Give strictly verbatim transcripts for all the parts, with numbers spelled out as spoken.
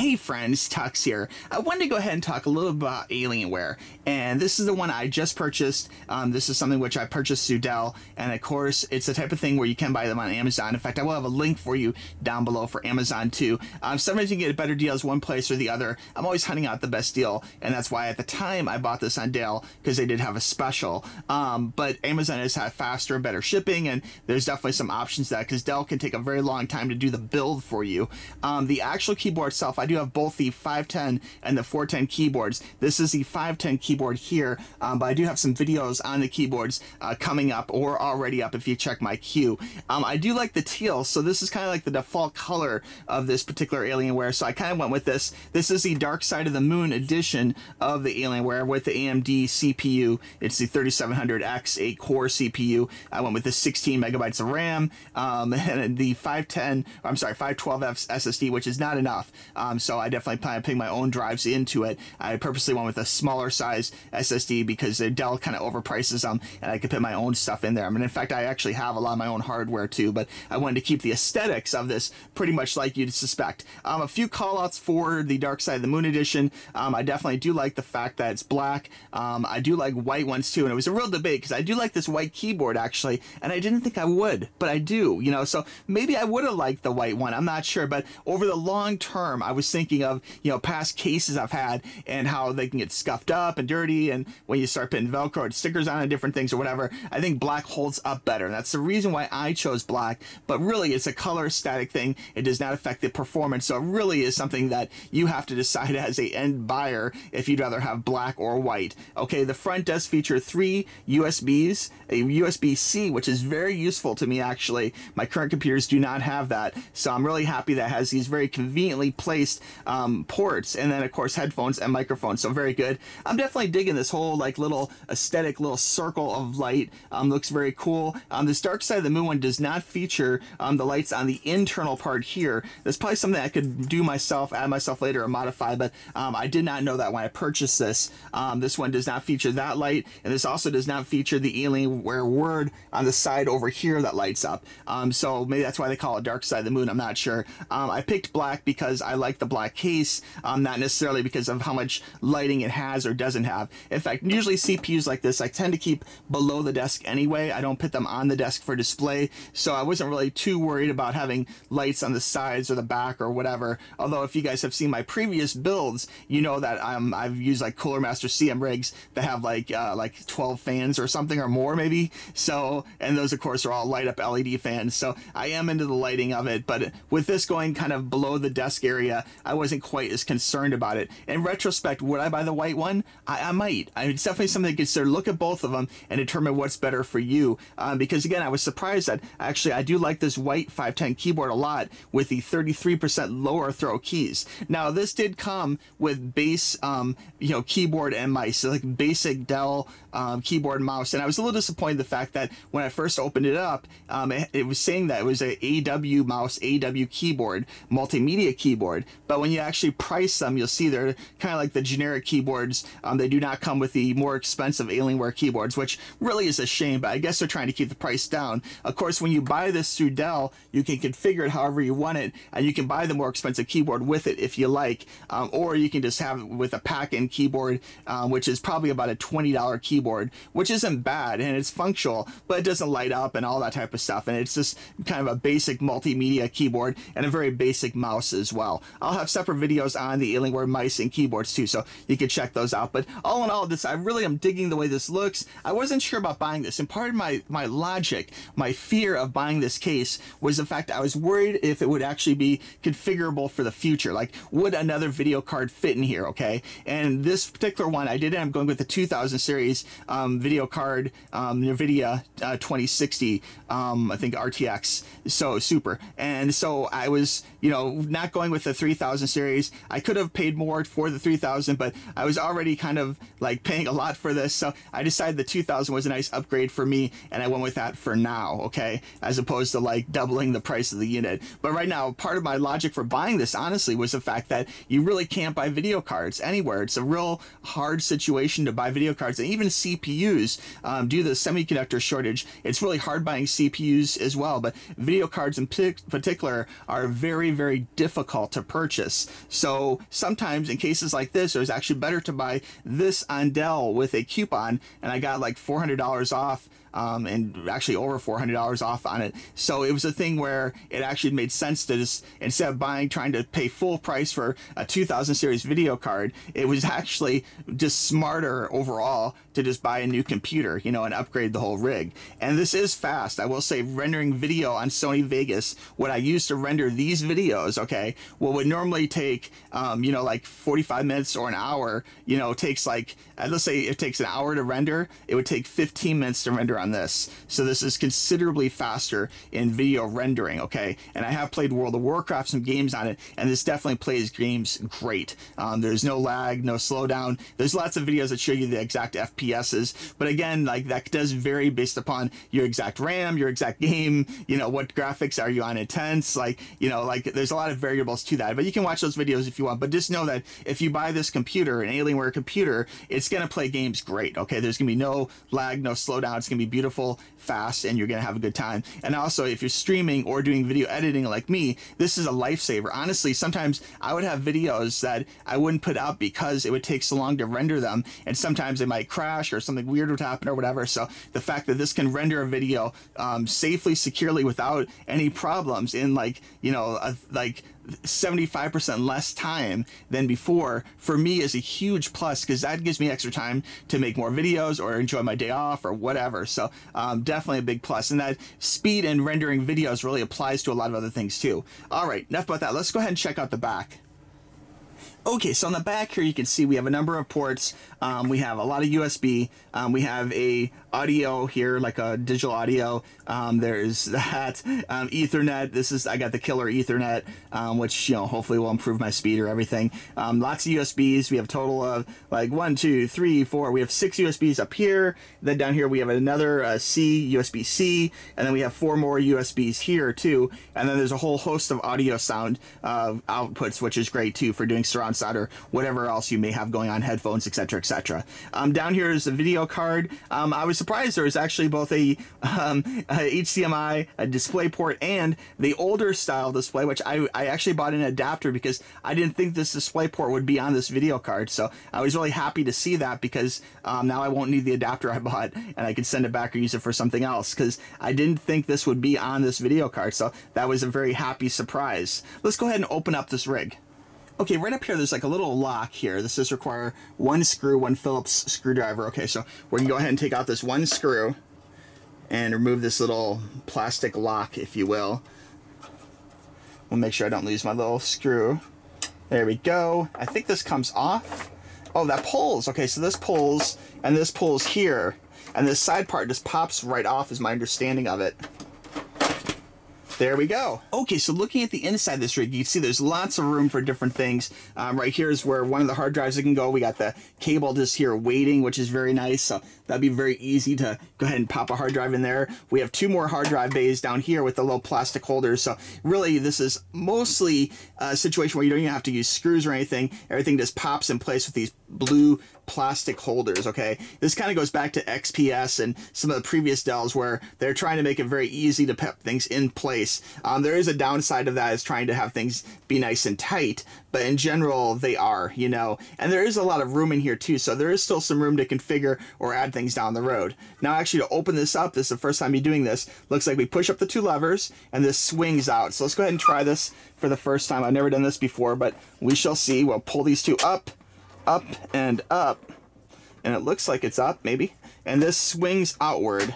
Hey friends, Tux here. I wanted to go ahead and talk a little about Alienware, and this is the one I just purchased. Um, this is something which I purchased through Dell, and of course it's the type of thing where you can buy them on Amazon. In fact, I will have a link for you down below for Amazon too. Um, sometimes you can get better deals one place or the other. I'm always hunting out the best deal, and that's why at the time I bought this on Dell, because they did have a special. Um, but Amazon has had faster and better shipping, and there's definitely some options that, because Dell can take a very long time to do the build for you. Um, the actual keyboard itself, I do have both the five ten and the four ten keyboards. This is the five ten keyboard here, um, but I do have some videos on the keyboards uh, coming up or already up if you check my queue. Um, I do like the teal, so this is kind of like the default color of this particular Alienware, so I kind of went with this. This is the Dark Side of the Moon edition of the Alienware with the A M D C P U. It's the thirty-seven hundred X, a core C P U. I went with the sixteen megabytes of RAM, um, and the five ten, I'm sorry, five twelve F S S D, which is not enough. Um, So I definitely plan on putting my own drives into it. I purposely went with a smaller size S S D because the Dell kind of overprices them, and I could put my own stuff in there. I mean, in fact, I actually have a lot of my own hardware too, but I wanted to keep the aesthetics of this pretty much like you'd suspect. Um, a few callouts for the Dark Side of the Moon edition. Um, I definitely do like the fact that it's black. Um, I do like white ones too, and it was a real debate because I do like this white keyboard actually, and I didn't think I would, but I do, you know, so maybe I would have liked the white one. I'm not sure, but over the long term, I was thinking of, you know, past cases I've had and how they can get scuffed up and dirty, and when you start putting Velcro and stickers on and different things or whatever, I think black holds up better, and that's the reason why I chose black. But really, it's a color static thing. It does not affect the performance, so it really is something that you have to decide as a end buyer if you'd rather have black or white. Okay, the front does feature three U S Bs, a U S B C, which is very useful to me actually. My current computers do not have that, so I'm really happy that it has these very conveniently placed Um, ports, and then of course headphones and microphones, so very good. I'm definitely digging this whole like little aesthetic little circle of light. Um, looks very cool. Um, this Dark Side of the Moon one does not feature um, the lights on the internal part here. That's probably something I could do myself, add myself later or modify, but um, I did not know that when I purchased this. Um, this one does not feature that light, and this also does not feature the Alienware word on the side over here that lights up. Um, so maybe that's why they call it Dark Side of the Moon, I'm not sure. Um, I picked black because I like the black case, um, not necessarily because of how much lighting it has or doesn't have. In fact, usually C P Us like this, I tend to keep below the desk anyway. I don't put them on the desk for display, so I wasn't really too worried about having lights on the sides or the back or whatever. Although if you guys have seen my previous builds, you know that um, I've used like Cooler Master C M rigs that have like uh, like twelve fans or something or more maybe. So, and those of course are all light up L E D fans. So I am into the lighting of it, but with this going kind of below the desk area, I wasn't quite as concerned about it. In retrospect, would I buy the white one? I, I might. I mean, it's definitely something to consider. Look at both of them and determine what's better for you. Um, because again, I was surprised that actually I do like this white five ten keyboard a lot with the thirty-three percent lower throw keys. Now this did come with base, um, you know, keyboard and mice, so like basic Dell um, keyboard and mouse. And I was a little disappointed in the fact that when I first opened it up, um, it, it was saying that it was an A W mouse, A W keyboard, multimedia keyboard. But when you actually price them, you'll see they're kind of like the generic keyboards. Um, they do not come with the more expensive Alienware keyboards, which really is a shame, but I guess they're trying to keep the price down. Of course, when you buy this through Dell, you can configure it however you want it, and you can buy the more expensive keyboard with it if you like, um, or you can just have it with a pack-in keyboard, um, which is probably about a twenty dollar keyboard, which isn't bad, and it's functional, but it doesn't light up and all that type of stuff, and it's just kind of a basic multimedia keyboard and a very basic mouse as well. I'll have separate videos on the Alienware mice and keyboards too, so you can check those out. But all in all, this, I really am digging the way this looks. I wasn't sure about buying this, and part of my, my logic, my fear of buying this case was the fact I was worried if it would actually be configurable for the future. Like, would another video card fit in here, okay? And this particular one, I did end up going with the two thousand series um, video card, um, NVIDIA uh, twenty sixty, um, I think R T X, so super. And so I was, you know, not going with the three thousand series. I could have paid more for the three thousand, but I was already kind of like paying a lot for this, so I decided the two thousand was a nice upgrade for me, and I went with that for now, okay, as opposed to like doubling the price of the unit. But right now, part of my logic for buying this honestly was the fact that you really can't buy video cards anywhere. It's a real hard situation to buy video cards, and even C P Us, um, due to the semiconductor shortage, it's really hard buying C P Us as well, but video cards in particular are very, very difficult to purchase. purchase. So sometimes in cases like this, it was actually better to buy this on Dell with a coupon, and I got like four hundred dollars off, um, and actually over four hundred dollars off on it. So it was a thing where it actually made sense to just, instead of buying, trying to pay full price for a two thousand series video card, it was actually just smarter overall to just buy a new computer, you know, and upgrade the whole rig. And this is fast. I will say, rendering video on Sony Vegas, what I used to render these videos, okay, what would normally take, um, you know, like forty-five minutes or an hour, you know, takes like, let's say it takes an hour to render, it would take fifteen minutes to render on this. So this is considerably faster in video rendering, okay? And I have played World of Warcraft, some games on it, and this definitely plays games great. Um, there's no lag, no slowdown. There's lots of videos that show you the exact F P Ss, but again, like that does vary based upon your exact RAM, your exact game, you know, what graphics are you on intense, like, you know, like there's a lot of variables to that, but you can watch those videos if you want. But just know that if you buy this computer, an Alienware computer, it's gonna play games great, okay? There's gonna be no lag, no slowdown. It's gonna be beautiful, fast, and you're gonna have a good time. And also, if you're streaming or doing video editing like me, this is a lifesaver. Honestly, sometimes I would have videos that I wouldn't put out because it would take so long to render them, and sometimes they might crash or something weird would happen or whatever. So the fact that this can render a video um, safely, securely, without any problems in like, you know, a, like seventy-five percent less time than before, for me is a huge plus, because that gives me extra time to make more videos or enjoy my day off or whatever. So um, definitely a big plus. And that speed in rendering videos really applies to a lot of other things too. All right, enough about that. Let's go ahead and check out the back. Okay, so on the back here, you can see we have a number of ports. Um, we have a lot of U S B. Um, we have a audio here, like a digital audio. Um, there's that um, Ethernet. This is, I got the Killer Ethernet, um, which, you know, hopefully will improve my speed or everything. Um, lots of U S Bs. We have a total of like one, two, three, four. We have six U S Bs up here. Then down here we have another uh, C U S B C, and then we have four more U S Bs here too. And then there's a whole host of audio sound uh, outputs, which is great too for doing surround sound or whatever else you may have going on, headphones, etc, et cetera. Um, down here is the video card. Um, I was surprised there was actually both a, um, a H D M I, a display port, and the older style display, which I, I actually bought an adapter because I didn't think this display port would be on this video card. So I was really happy to see that, because um, now I won't need the adapter I bought, and I can send it back or use it for something else, because I didn't think this would be on this video card. So that was a very happy surprise. Let's go ahead and open up this rig. Okay, right up here, there's like a little lock here. This does require one screw, one Phillips screwdriver. Okay, so we're gonna go ahead and take out this one screw and remove this little plastic lock, if you will. We'll make sure I don't lose my little screw. There we go. I think this comes off. Oh, that pulls. Okay, so this pulls, and this pulls here. And this side part just pops right off, is my understanding of it. There we go. Okay, so looking at the inside of this rig, you can see there's lots of room for different things. Um, right here is where one of the hard drives can go. We got the cable just here waiting, which is very nice. So that'd be very easy to go ahead and pop a hard drive in there. We have two more hard drive bays down here with the little plastic holders. So really, this is mostly a situation where you don't even have to use screws or anything. Everything just pops in place with these blue plastic holders, okay? This kind of goes back to X P S and some of the previous Dells, where they're trying to make it very easy to put things in place. Um, there is a downside of that, is trying to have things be nice and tight, but in general, they are, you know? And there is a lot of room in here too, so there is still some room to configure or add things down the road. Now actually, to open this up, this is the first time you're doing this, looks like we push up the two levers and this swings out. So let's go ahead and try this for the first time. I've never done this before, but we shall see. We'll pull these two up, up and up, and it looks like it's up maybe, and this swings outward.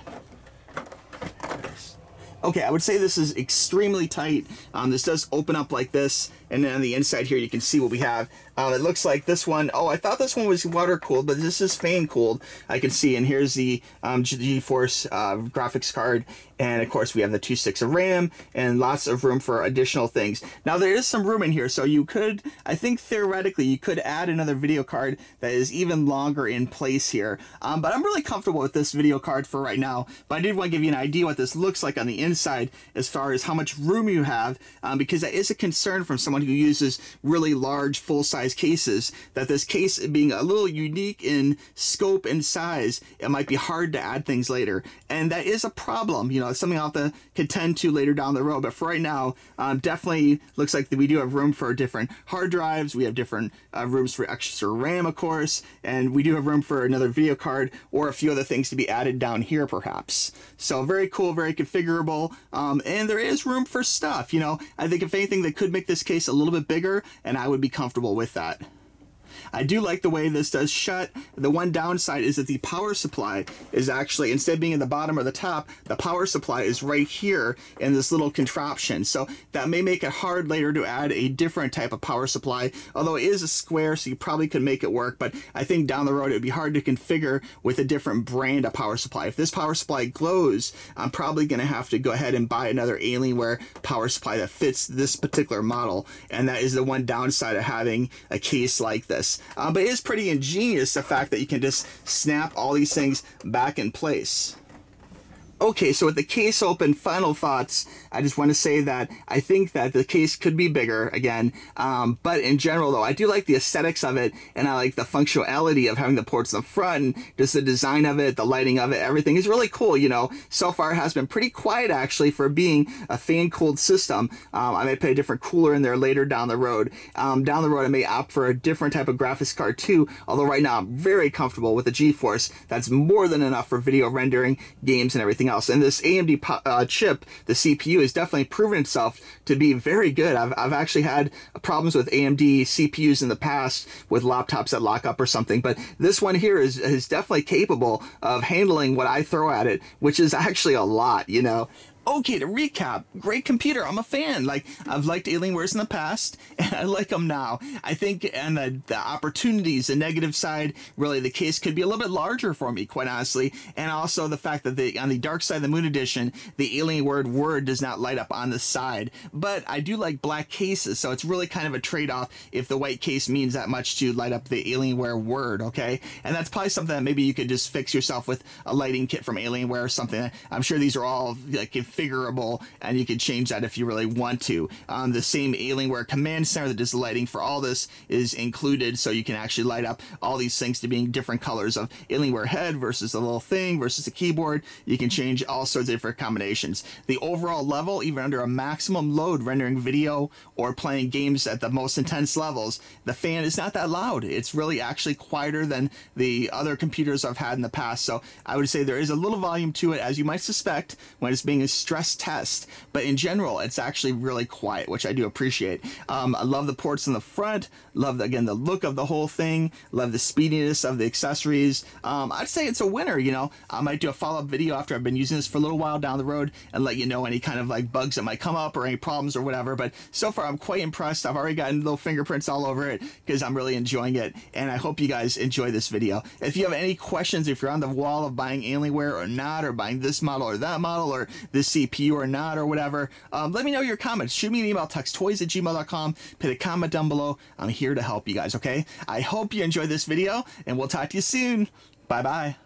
Okay, I would say this is extremely tight. Um, this does open up like this, and then on the inside here you can see what we have. Uh, it looks like this one, oh, I thought this one was water cooled, but this is fan cooled, I can see. And here's the um, GeForce uh, graphics card, and of course we have the two sticks of RAM and lots of room for additional things. Now there is some room in here, so you could, I think theoretically, you could add another video card that is even longer in place here. Um, but I'm really comfortable with this video card for right now. But I did want to give you an idea what this looks like on the inside as far as how much room you have, um, because that is a concern from someone someone who uses really large full-size cases, that this case being a little unique in scope and size, it might be hard to add things later. And that is a problem. You know, it's something I'll have to contend to later down the road. But for right now, um, definitely looks like we do have room for different hard drives. We have different uh, rooms for extra RAM, of course, and we do have room for another video card or a few other things to be added down here, perhaps. So very cool, very configurable. Um, and there is room for stuff. You know, I think if anything, they could make this case a little bit bigger, and I would be comfortable with that. I do like the way this does shut. The one downside is that the power supply is actually, instead of being in the bottom or the top, the power supply is right here in this little contraption. So that may make it hard later to add a different type of power supply, although it is a square, so you probably could make it work. But I think down the road, it would be hard to configure with a different brand of power supply. If this power supply glows, I'm probably going to have to go ahead and buy another Alienware power supply that fits this particular model. And that is the one downside of having a case like this. Uh, but it is pretty ingenious, the fact that you can just snap all these things back in place. Okay, so with the case open, final thoughts. I just want to say that I think that the case could be bigger, again. Um, but in general, though, I do like the aesthetics of it, and I like the functionality of having the ports in the front, and just the design of it, the lighting of it, everything is really cool, you know. So far, it has been pretty quiet, actually, for being a fan-cooled system. Um, I may put a different cooler in there later down the road. Um, down the road, I may opt for a different type of graphics card, too, although right now, I'm very comfortable with the GeForce. That's more than enough for video rendering, games, and everything else. Else. And this A M D uh, chip, the C P U, has definitely proven itself to be very good. I've, I've actually had problems with A M D C P Us in the past with laptops that lock up or something, but this one here is, is definitely capable of handling what I throw at it, which is actually a lot, you know. Okay, to recap, great computer. I'm a fan. Like, I've liked Alienwares in the past, and I like them now. I think, and the, the opportunities, the negative side, really, the case could be a little bit larger for me, quite honestly. And also the fact that the, on the Dark Side of the Moon edition, the Alienware word does not light up on the side. But I do like black cases, so it's really kind of a trade-off if the white case means that much to light up the Alienware word, okay? And that's probably something that maybe you could just fix yourself with a lighting kit from Alienware or something. I'm sure these are all, like, if configurable, and you can change that if you really want to. Um, the same Alienware command center that does the lighting for all this is included, so you can actually light up all these things to being different colors of Alienware head versus the little thing versus the keyboard. You can change all sorts of different combinations. The overall level, even under a maximum load rendering video or playing games at the most intense levels, the fan is not that loud. It's really actually quieter than the other computers I've had in the past, so I would say there is a little volume to it, as you might suspect, when it's being installed stress test, but in general, it's actually really quiet, which I do appreciate. Um, I love the ports in the front, love, the, again, the look of the whole thing, love the speediness of the accessories. Um, I'd say it's a winner, you know. I might do a follow-up video after I've been using this for a little while down the road and let you know any kind of, like, bugs that might come up or any problems or whatever, but so far, I'm quite impressed. I've already gotten little fingerprints all over it because I'm really enjoying it, and I hope you guys enjoy this video. If you have any questions, if you're on the wall of buying Alienware or not, or buying this model or that model, or this C P U or not, or whatever, um, let me know your comments. Shoot me an email, texttoys at gmail dot com, put a comment down below. I'm here to help you guys, okay? I hope you enjoyed this video, and we'll talk to you soon. Bye-bye.